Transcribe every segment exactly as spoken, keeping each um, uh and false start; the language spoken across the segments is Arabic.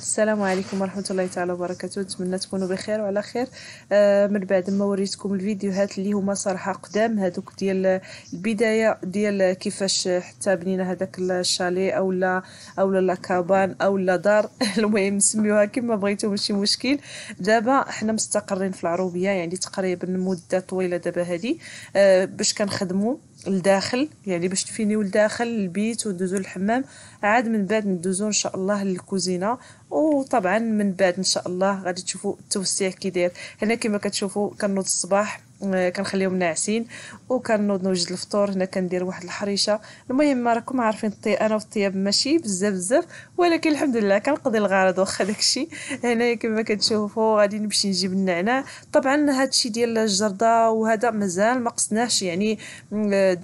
السلام عليكم ورحمه الله تعالى وبركاته. نتمنى تكونوا بخير وعلى خير. آه من بعد ما وريتكم الفيديوهات اللي هما صراحه قدام هذوك ديال البدايه ديال كيفاش حتى بنينا هذاك الشاليه اولا اولا لاكابان اولا دار المهم نسميوها كما بغيتو ماشي مشكل. دابا حنا مستقرين في العروبيه يعني تقريبا مده طويله دابا هذه آه باش كنخدموا لداخل يعني باش تفينيو لداخل البيت وندوزو للحمام، عاد من بعد ندوزو ان شاء الله للكوزينه. وطبعا من بعد ان شاء الله غادي تشوفوا التوسيع كي داير. هنا كما كتشوفوا كنوض الصباح كنخليهم ناعسين وكنوض نوجد الفطور. هنا كندير واحد الحريشه. المهم راكم عارفين الطياب، انا والطياب ماشي بزاف بزاف ولكن الحمد لله كنقضي الغرض واخا داكشي. هنايا كما كتشوفوا غادي نمشي نجيب النعناع. طبعا هادشي ديال الجرده وهذا مازال ما قصناش يعني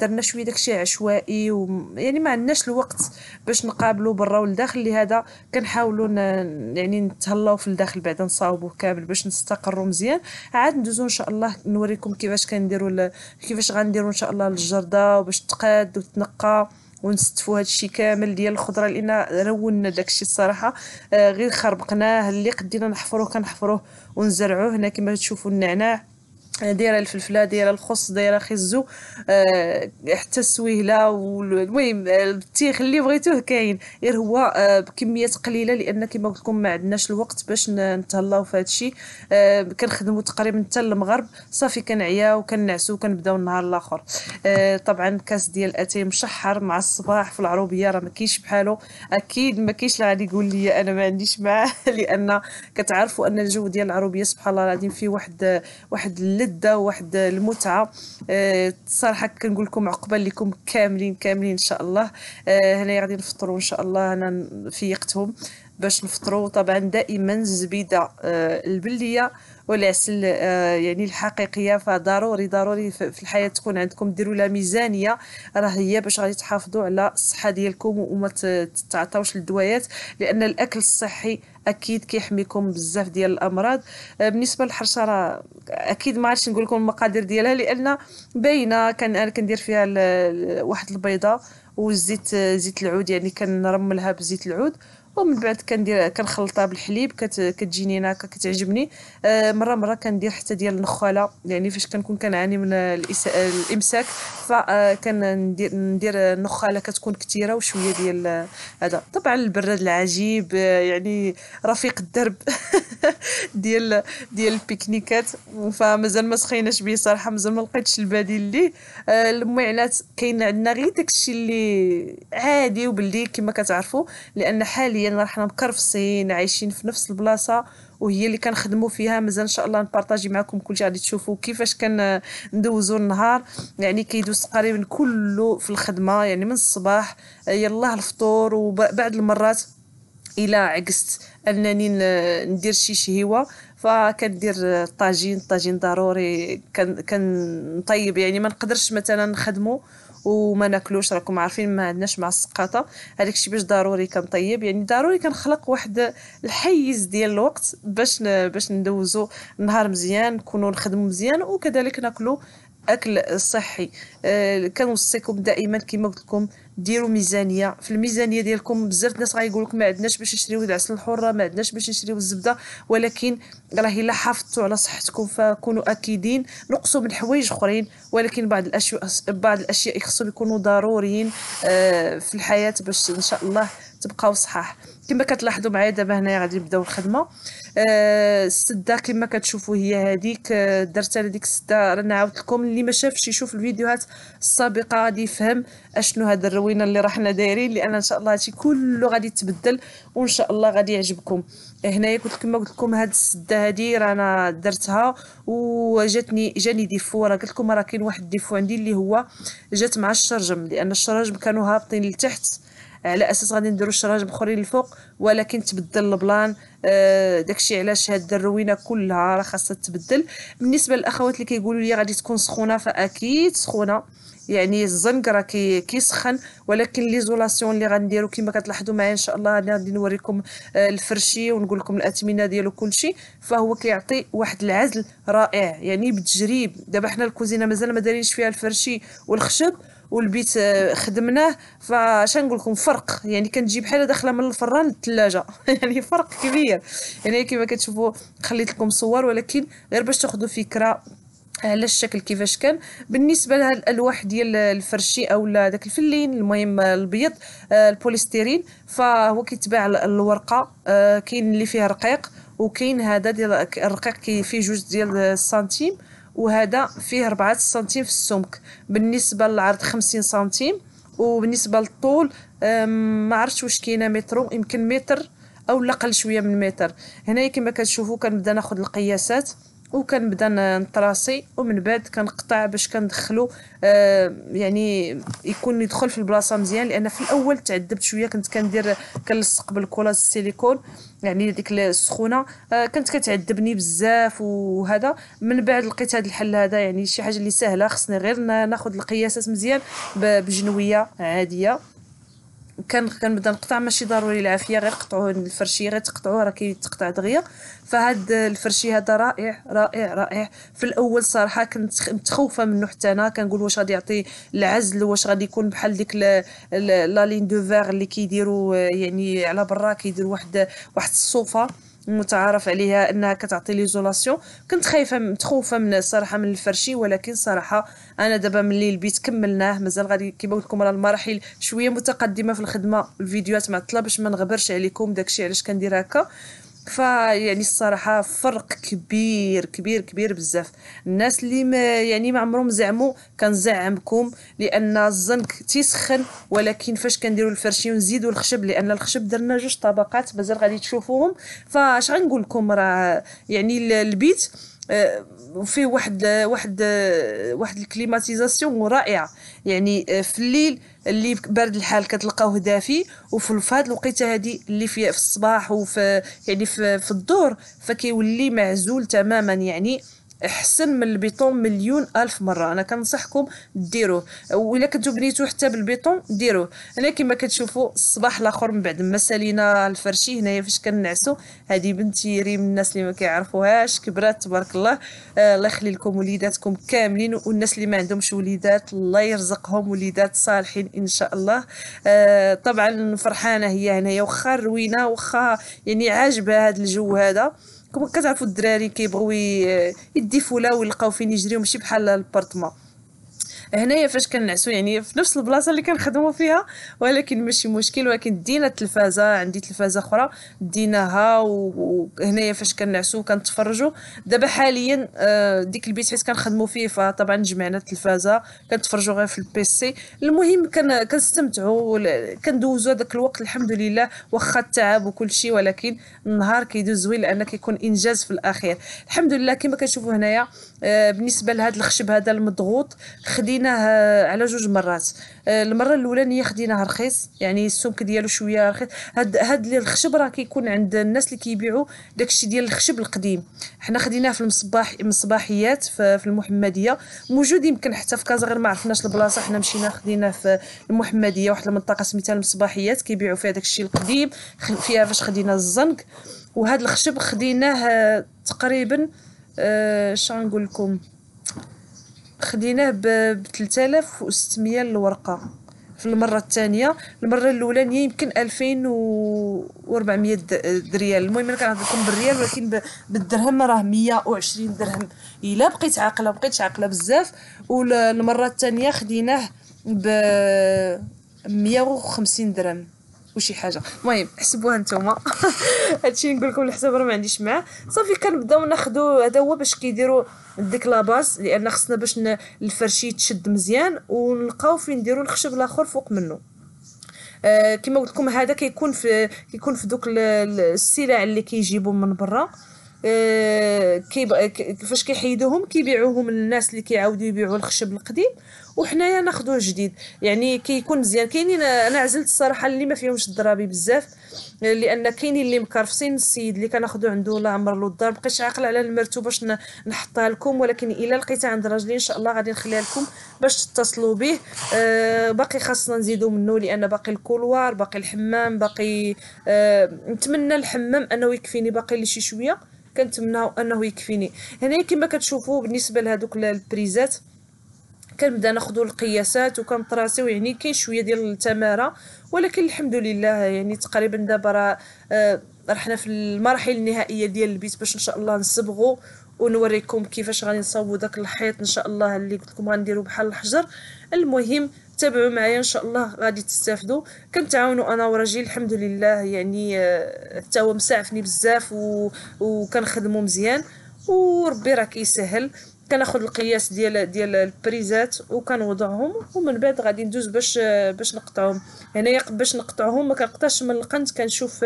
درنا شويه داكشي عشوائي ويعني ما عندناش الوقت باش نقابلوا برا والداخل، لهذا كنحاولوا يعني نتهلاو في الداخل بعدا نصاوبوه كامل باش نستقروا مزيان. عاد ندوزو ان شاء الله نوريكم كيفاش كنديروا كيفاش غنديروا ان شاء الله الجرده باش تقاد وتنقى ونستفوا هادشي كامل ديال الخضره، لان روننا داكشي الصراحه آه غير خربقناه. اللي قدينا نحفروه كنحفروه ونزرعوه. هنا كما تشوفوا النعناع دايره، الفلفله دايره، الخص دايره، خزو آه حتى السويهله. والمهم التيخ اللي بغيتوه كاين، غير هو آه بكميات قليله لان كما قلت لكم ما عندناش الوقت باش نتهلاو في هادشي. آه كنخدموا تقريبا حتى المغرب صافي كنعياو كنعسو كنبداو النهار الاخر. آه طبعا كاس ديال اتاي مشحر مع الصباح في العروبيه راه ما كاينش بحالو، اكيد ما كاينش اللي غادي يقول لي انا ما عنديش معاه لان كتعرفوا ان الجو ديال العروبيه سبحان الله العظيم فيه واحد واحد دا واحد المتعه. أه صراحه كنقول لكم عقبه لكم كاملين كاملين ان شاء الله. أه هنا غادي نفطروا ان شاء الله. انا فيقتهم باش نفطروا. طبعا دائما الزبيده أه البلديه والعسل أه يعني الحقيقيه، فضروري ضروري في الحياه تكون عندكم، ديروا لها ميزانيه راه هي باش غادي تحافظوا على الصحه ديالكم وما تتعطاوش للدوايات، لان الاكل الصحي اكيد كيحميكم بزاف ديال الامراض. بالنسبه للحرشه راه اكيد ما عادش نقول لكم المقادير ديالها لان باينه. كان انا كندير فيها واحد البيضه والزيت زيت العود يعني كنرملها بزيت العود ومن بعد كندير كنخلطها بالحليب كت كتجيني انا هكا كتعجبني. آه مره مره كندير حتى ديال النخاله يعني فاش كنكون كنعاني من الامساك فكندير ندير النخاله كتكون كثيره وشويه ديال هذا. طبعا البراد العجيب يعني رفيق الدرب ديال ديال البيكنيكات، فمازال ما سخيناش به صراحه، مازال ما لقيتش البديل ليه. آه المعلات كاين عندنا غير داكشي اللي عادي وبلدي كما كتعرفوا، لان حاليا يعني حنا مكرفصين عايشين في نفس البلاصه وهي اللي كنخدموا فيها. مازال ان شاء الله نبارطاجي معكم كلشي، غادي تشوفوا كيفاش كندوزوا النهار يعني كيدوز تقريبا كله في الخدمه يعني من الصباح يلاه الفطور. وبعد المرات الى عكست انني ندير شي شهيوه فكندير الطاجين. الطاجين ضروري كنطيب يعني ما نقدرش مثلا نخدمه وما ناكلوش، راكم عارفين ما عندناش مع السقاطه هذاك الشيء، باش ضروري كنطيب يعني ضروري كنخلق واحد الحيز ديال الوقت باش باش ندوزو النهار مزيان، نكونوا نخدموا مزيان وكذلك ناكلوا اكل صحي. أه كنوصيكم دائما كما قلت لكم ديروا ميزانيه. في الميزانيه ديالكم بزاف الناس غايقول لك ما عندناش باش نشريو العسل الحره، ما عندناش باش نشريو الزبده، ولكن راه الا حافظتوا على صحتكم فكونوا اكيدين. نقصوا من حوايج اخرين ولكن بعض الاشياء بعض الاشياء خصهم يكونوا ضروريين أه في الحياه باش ان شاء الله تبقاو صحاح. كما كتلاحظوا معايا دابا هنايا غادي نبداو الخدمه. أه السده كما كتشوفوا هي هذيك درت انا ديك السده، راه نعاود لكم اللي ما شافش يشوف الفيديوهات السابقه غادي يفهم اشنو هذا الروينه اللي راحنا دايرين، لان ان شاء الله هادشي كله غادي يتبدل وان شاء الله غادي يعجبكم. هنايا كنت كما قلت لكم هاد السده هادي رانا درتها وجاتني جاني ديفو، راه قلت لكم راه كاين واحد الديفو عندي اللي هو جات مع الشرجم، لان الشرجم كانوا هابطين لتحت على اساس غادي نديروا الشراجم بخرين الفوق ولكن تبدل البلان. آه داكشي علاش هاد الروينه كلها راه خاصها تبدل. بالنسبه للاخوات اللي كيقولوا لي غادي تكون سخونه، فاكيد سخونه يعني الزنق راه كيسخن، ولكن ليزولاسيون اللي غنديروا كما كتلاحظوا معايا ان شاء الله غادي نوريكم آه الفرشي ونقول لكم الاثمنه ديالو كلشي، فهو كيعطي واحد العزل رائع يعني بالتجريب. دابا حنا الكوزينه مازال ما دارينش فيها الفرشي والخشب والبيت خدمناه. فاش نقول لكم فرق يعني كنجيب حاله داخله من الفران للثلاجه يعني فرق كبير. يعني كما كتشوفوا خليت لكم صور ولكن غير باش تاخذوا فكره على الشكل كيفاش كان. بالنسبه لهاد الالواح ديال الفرشي اولا داك الفلين المهم الابيض البوليستيرين فهو كيتباع الورقه، كاين اللي فيه رقيق وكاين هذا ديال الرقيق كي فيه جوج ديال السنتيم وهذا فيه أربعة سنتيم في السمك. بالنسبه للعرض خمسين سنتيم وبالنسبه للطول ما عرفتش واش كاينه مترو يمكن متر او اقل شويه من متر. هنايا كما كتشوفوا كنبدا ناخذ القياسات وكنبدا نطراسي ومن بعد كنقطع باش كندخلو آه يعني يكون يدخل في البلاصه مزيان، لان في الاول تعذبت شويه كنت كندير كنلصق بالكولاج السيليكون يعني ديك السخونه آه كانت كتعذبني بزاف. وهذا من بعد لقيت هذا الحل هذا يعني شي حاجه اللي سهله، خصني غير ناخذ القياسات مزيان بجنويه عاديه كان كنبدا نقطع ماشي ضروري العافيه غير قطعوه الفرشيه غير تقطعوه راه كيتقطع دغيا. فهاد الفرشي هذا رائع رائع رائع. في الاول صراحه كنت متخوفه منه حتى انا كنقول واش غادي يعطي العزل واش غادي يكون بحال ديك لا لين دو فيغ اللي كيديروا يعني على برا كيديروا واحد واحد الصوفه متعارف عليها انها كتعطي ليزولاسيون. كنت خايفه متخوفه من الصراحه من الفرشي، ولكن صراحه انا دابا ملي البيت كملناه مازال غادي كيبغيت لكم راه المراحل شويه متقدمه في الخدمه الفيديوهات معطله باش ما نغبرش عليكم داكشي علاش كندير هكا. فيعني الصراحه فرق كبير كبير كبير بزاف. الناس اللي ما يعني ما عمرهم زعموا كنزعمكم لان الزنك تيسخن، ولكن فاش كنديروا الفرشي ونزيدوا الخشب لان الخشب درنا جوج طبقات مازال غادي تشوفوهم. فاش غنقول لكم راه يعني البيت وفيه واحد واحد واحد الكليماتيزاسيون رائعه. يعني في الليل اللي بارد الحال كتلقاوه دافي، وفي هاد الوقيته هادي اللي في, في الصباح وفي يعني في, في الظهر فكيولي معزول تماما. يعني احسن من البيطون مليون الف مره. انا كنصحكم ديروه، ولا كنتو بنيتو حتى بالبيطون ديروه. انا كما كتشوفوا الصباح الاخر من بعد ما سالينا الفرشي هنايا فاش كنعسو هذه بنتي ريم الناس اللي ما كيعرفوهاش كبرات تبارك الله آه الله يخلي لكم وليداتكم كاملين، والناس اللي ما عندهمش وليدات الله يرزقهم وليدات صالحين ان شاء الله. آه طبعا فرحانه هي هنايا واخا روينه واخا يعني عاجبها هذا الجو هذا. كما كتعرفوا الدراري كيبغيو يديفوا لا ويلقاو فين يجريو ماشي بحال البارطمان. هنايا فاش كنعسوا يعني في نفس البلاصه اللي كنخدموا فيها ولكن ماشي مشكل، ولكن دينا التلفازه عندي تلفازه اخرى ديناها. وهنايا فاش كنعسوا كنتفرجوا دابا حاليا ديك البيت حيت كنخدموا فيه فطبعا جمعنا التلفازه كنتفرجوا غير في البيسي. المهم كنستمتعوا كندوزوا هذاك الوقت الحمد لله واخا التعب وكل شيء، ولكن النهار كيدوز زوين لان كيكون انجاز في الاخير الحمد لله. كما كتشوفوا هنايا بالنسبه لهذا الخشب هذا المضغوط خدي على جوج مرات. المره الاولانيه خديناه رخيص يعني السمك ديالو شويه رخيص. هاد هاد الخشب راه كيكون عند الناس اللي كيبيعوا داكشي ديال الخشب القديم. حنا خديناه في المصباح المصباحيات في المحمديه، موجود يمكن حتى في كازا غير ما عرفناش البلاصه. حنا مشينا خديناه في المحمديه واحد المنطقه سميتها المصباحيات كيبيعوا فيها داكشي القديم فيها فاش خدينا الزنك. وهاد الخشب خديناه تقريبا أه شنو نقول لكم خديناه ب ثلاثة آلاف وستمية الورقه في المره الثانيه. المره الاولانيه يمكن ألفين وأربعمية دريال. المهم انا كنهضر لكم بالريال ولكن بالدرهم راه مية وعشرين درهم الا بقيت عاقله بقيت عاقله بزاف. والمره الثانيه خديناه ب مية وخمسين درهم وشي حاجه. المهم حسبوها نتوما هادشي نقول لكم الحساب راه ما عنديش معاه. صافي كنبداو ناخذوا هذا هو باش كيديروا ديك لاباس لان خصنا باش الفرشي يتشد مزيان ونلقاو فين نديروا الخشب الاخر فوق منه. آه كما قلت لكم هذا كيكون في كيكون في دوك السلع اللي كيجيبوا من برا آه كي فاش كيحيدوهم كيبيعوهم للناس اللي كيعاودوا يبيعوا الخشب القديم وحنايا ناخذوه جديد. يعني كيكون كي مزيان. كاينين انا عزلت الصراحه اللي ما فيهمش الضرابي بزاف لان كاينين اللي مكرفسين. السيد اللي كناخذو عنده الله عمر له الدار مابقيتش عاقل على المرتو باش نحطها لكم، ولكن الا لقيتها عند راجلي ان شاء الله غادي نخليها لكم باش تتصلوا به. آه باقي خاصنا نزيدو منه لان باقي الكولوار باقي الحمام باقي آه نتمنى الحمام انه يكفيني باقي لي شي شويه كنتمناو انه يكفيني. هنا كما كتشوفوا بالنسبه لهذوك البريزات كنبدا ناخذ القياسات وكنطراسيو، يعني كاين شويه ديال التماره، ولكن الحمد لله يعني تقريبا دابا راه رحنا في المراحل النهائيه ديال البيت باش ان شاء الله نصبغوا ونوريكم كيفاش غادي نصاوبوا داك الحيط ان شاء الله اللي قلت لكم غنديروا بحال الحجر. المهم تابعوا معايا ان شاء الله غادي تستافدوا. كنتعاونوا انا وراجل الحمد لله، يعني حتى هو مساعفني بزاف وكنخدموا مزيان، وربي راه كيسهل. كناخذ القياس ديال ديال البريزات وكنوضعهم، ومن بعد غادي ندوز باش باش نقطعهم. هنايا يعني باش نقطعهم ما كنقطعش من القنت، كنشوف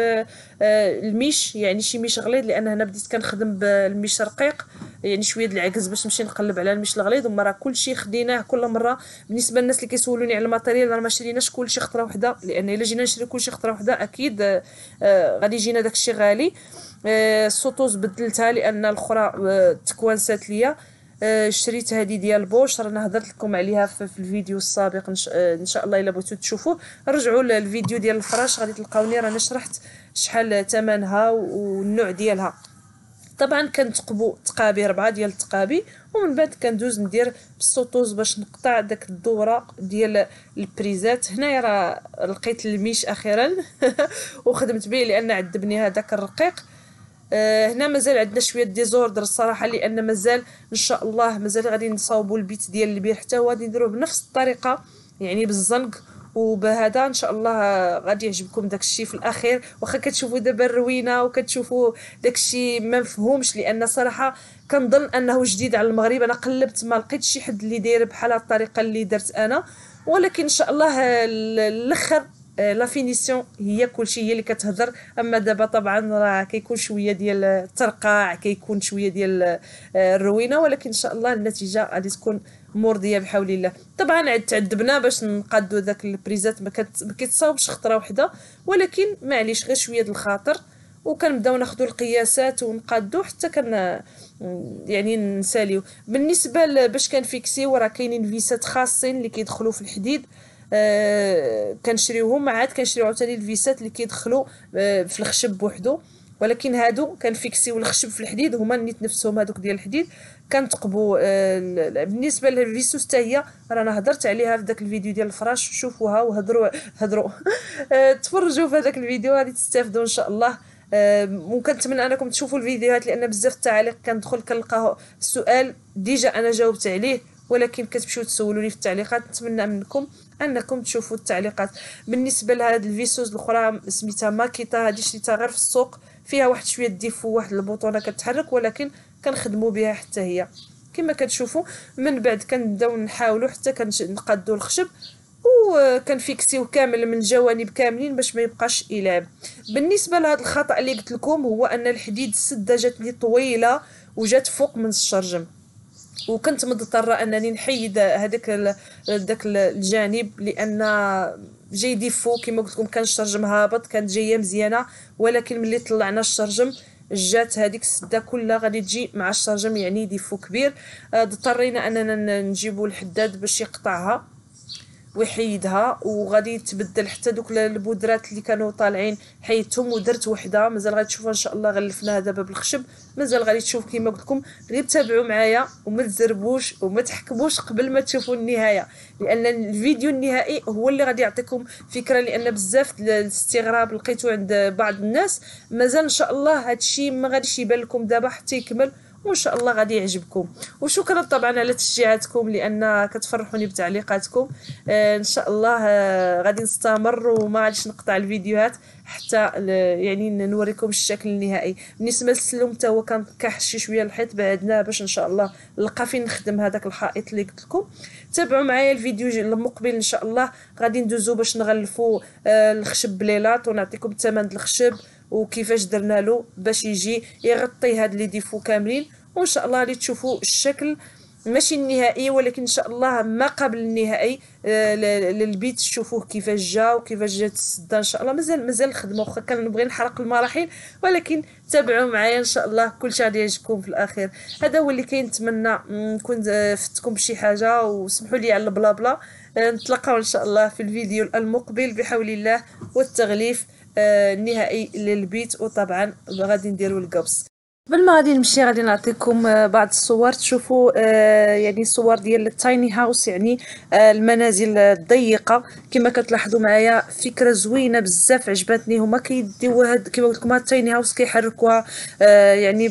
الميش، يعني شي ميش غليظ، لان هنا بديت كنخدم بالميش رقيق، يعني شويه ديال العكز باش نمشي نقلب على الميش الغليظ. وما راه كلشي خديناه كل مره. بالنسبه للناس اللي كيسولوني على الماتيريال، راه ما شريناش كلشي خطره وحده، لان الا جينا نشري كلشي خطره وحده اكيد غادي يجينا داكشي غالي. السطوز بدلتها لان الاخرى تكوانسات ليا. شريت هذه ديال بوش، رانا هضرت لكم عليها في الفيديو السابق ان شاء الله، الا بغيتو تشوفوه رجعوا للفيديو ديال الفراش غادي تلقاوني رانا شرحت شحال ثمنها والنوع ديالها. طبعا كنتقبوا تقابي ربعه ديال التقابي، ومن بعد كندوز ندير بالسطوز باش نقطع داك الدوره ديال البريزات. هنايا راه لقيت الميش اخيرا وخدمت به، لان عذبني هذاك الرقيق. هنا مازال عندنا شويه ديزوردر الصراحه، لان مازال ان شاء الله مازال غادي نصاوبوا البيت ديال البير، حتى هو غادي نديروه بنفس الطريقه، يعني بالزنق. وبهذا ان شاء الله غادي يعجبكم داكشي في الاخير. واخا كتشوفوا دابا الروينه وكتشوفوا داكشي ما مفهومش، لان صراحه كنظن انه جديد على المغرب. انا قلبت ما لقيتش شي حد اللي داير بحال هاد الطريقه اللي درت انا، ولكن ان شاء الله الاخر لا فينيسيون هي كلشي، هي اللي كتهضر. اما دابا طبعا راه كيكون شويه ديال الترقاع، كيكون شويه ديال الروينه، ولكن ان شاء الله النتيجه غادي تكون مرضيه بحول الله. طبعا عاد تعذبنا باش نقادو داك البريزات، ما كيتصاوبش خطره وحده، ولكن معليش غير شويه د الخاطر. وكنبداو ناخذوا القياسات ونقادو حتى كن يعني نساليو. بالنسبه باش كنفيكسيو، راه كاينين فيسات خاصين اللي كيدخلوا في الحديد، آه كنشريوهم. عاد كنشريو عاوتاني الفيسات اللي كيدخلوا آه في الخشب بوحدو، ولكن هادو كنفيكسيو الخشب في الحديد، هما نيت نفسهم هادوك ديال الحديد كنتقبوا. آه بالنسبه للفيسوس حتى هي رانا هضرت عليها في داك الفيديو ديال الفراش، شوفوها وهضروا هضروا آه تفرجوا في هذاك الفيديو غادي تستافدوا ان شاء الله. آه وكنتمنى انكم تشوفوا الفيديوهات، لان بزاف التعاليق كندخل كنلقاه السؤال ديجا انا جاوبت عليه، ولكن كتمشيو تسولوني في التعليقات. نتمنى منكم انكم تشوفوا التعليقات. بالنسبه لهاد الفيسوز الاخرى سميتها ماكيتا، هادي شريتها غير في السوق، فيها واحد شويه ديفو، واحد البوطونه كتحرك، ولكن كنخدموا بها حتى هي كما كتشوفوا. من بعد كنبداو نحاولوا حتى كنقادوا الخشب وكنفيكسيو كامل من الجوانب كاملين باش ما يبقاش يلعب. بالنسبه لهاد الخطا اللي قلت لكم، هو ان الحديد السده جات لي طويله وجات فوق من الشرجم، وكنت مضطره انني نحيد هذاك داك الجانب، لان جاي ديفو كما قلت لكم. كان الشرجم هابط، كانت جايه مزيانه، ولكن ملي طلعنا الشرجم جات هذيك السده كلها غادي تجي مع الشرجم، يعني ديفو كبير. اضطرينا اننا نجيبوا الحداد باش يقطعها ويحيدها، وغادي تبدل حتى دوك البودرات اللي كانوا طالعين حيدتهم ودرت وحده. مازال غادي تشوفوها ان شاء الله، غلفناها دابا بالخشب، مازال غادي تشوف كيما قلت لكم. غير تابعوا معايا وما تزربوش وما تحكموش قبل ما تشوفوا النهايه، لان الفيديو النهائي هو اللي غادي يعطيكم فكره. لان بزاف الاستغراب لقيتو عند بعض الناس. مازال ان شاء الله هادشي ما غاديش يبان لكم دابا حتى يكمل، وان شاء الله غادي يعجبكم. وشكرا طبعا على تشجيعاتكم، لان كتفرحوني بتعليقاتكم. آه ان شاء الله آه غادي نستمر وما غاديش نقطع الفيديوهات حتى يعني نوريكم الشكل النهائي. بالنسبه للسلوم حتى هو كان كحشي شويه الحيط، بعدناه باش ان شاء الله نلقى فين نخدم هذاك الحائط اللي قلت لكم. تابعوا معايا الفيديو المقبل ان شاء الله، غادي ندوزو باش نغلفوا آه الخشب بليلاط، ونعطيكم الثمن ديال الخشب وكيفاش درنا له باش يجي يغطي هاد لي ديفو كاملين. وان شاء الله غادي تشوفوا الشكل ماشي النهائي، ولكن ان شاء الله ما قبل النهائي للبيت، تشوفوه كيفاش جا وكيفاش جات السده. ان شاء الله مازال مازال الخدمه، واخا كنبغي نحرق المراحل، ولكن تابعوا معايا ان شاء الله كلشي غادي يعجبكم في الاخير. هذا هو اللي كنتمنى نكون فتكم بشي حاجه، وسمحوا لي على البلا بلا. نتلاقاو ان شاء الله في الفيديو المقبل بحول الله، والتغليف النهائي للبيت، وطبعا غادي نديروا القبص. قبل ما غادي نمشي غادي نعطيكم بعض الصور تشوفوا آه يعني الصور ديال التايني هاوس، يعني آه المنازل الضيقه كما كتلاحظوا معايا. فكره زوينه بزاف عجبتني، هما كيديو هاد كما قلت لكم هاد التايني هاوس كيحركوها آه يعني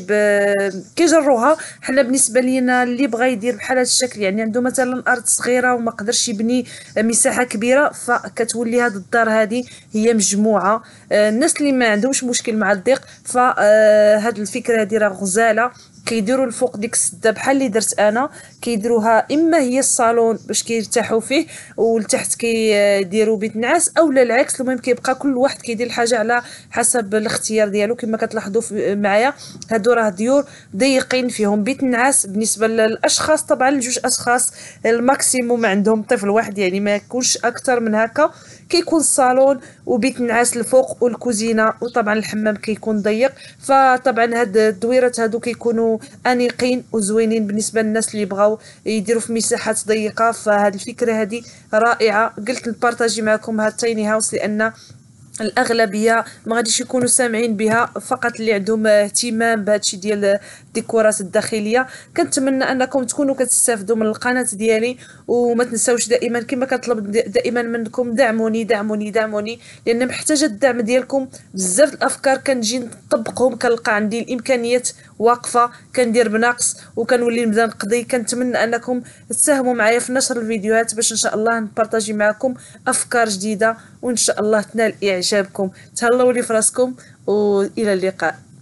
كيجروها. حنا بالنسبه لينا اللي بغى يدير بحال هاد الشكل يعني عنده مثلا ارض صغيره وما قدرش يبني مساحه كبيره، فكتولي هاد الدار هادي هي مجموعه. آه الناس اللي ما عندهمش مشكل مع الضيق فهاد الفكره هادي راه غزاله، كيديروا الفوق ديك السده بحال اللي درت انا، كيديروها اما هي الصالون باش كيرتاحوا فيه والتحت كيديروا بيت نعاس اولا العكس. المهم كيبقى كل واحد كيدير الحاجه على حسب الاختيار ديالو. كما كتلاحظوا معايا هادو راه ديور ضيقين فيهم بيت نعاس بالنسبه للاشخاص، طبعا لجوج اشخاص الماكسيموم عندهم طفل واحد، يعني ما يكونش اكثر من هكا. كيكون الصالون وبيت نعاس الفوق والكوزينه، وطبعا الحمام كيكون ضيق. فطبعا هاد الدويرات هادو كيكونوا انيقين وزوينين بالنسبه للناس اللي بغاو يديروا في مساحات ضيقه. فهاد الفكره هذه رائعه، قلت نبارطاجي معكم هاد تايني هاوس لان الاغلبيه ما غاديش يكونوا سامعين بها، فقط اللي عندهم اهتمام بهادشي ديال الديكورات الداخليه. كنتمنى انكم تكونوا كتستافدوا من القناه ديالي، وما تنساوش دائما كما كطلب دائما منكم دعموني دعموني دعموني لان محتاجه الدعم ديالكم. بزاف الافكار كنجي نطبقهم كنلقى عندي الامكانيات واقفه، كندير بناقص وكنولي نبدا نقضي. كنتمنى انكم تساهموا معايا في نشر الفيديوهات باش ان شاء الله نبارطاجي معكم افكار جديده وان شاء الله تنال اعجابكم. تهلاو لي فراسكم والى اللقاء.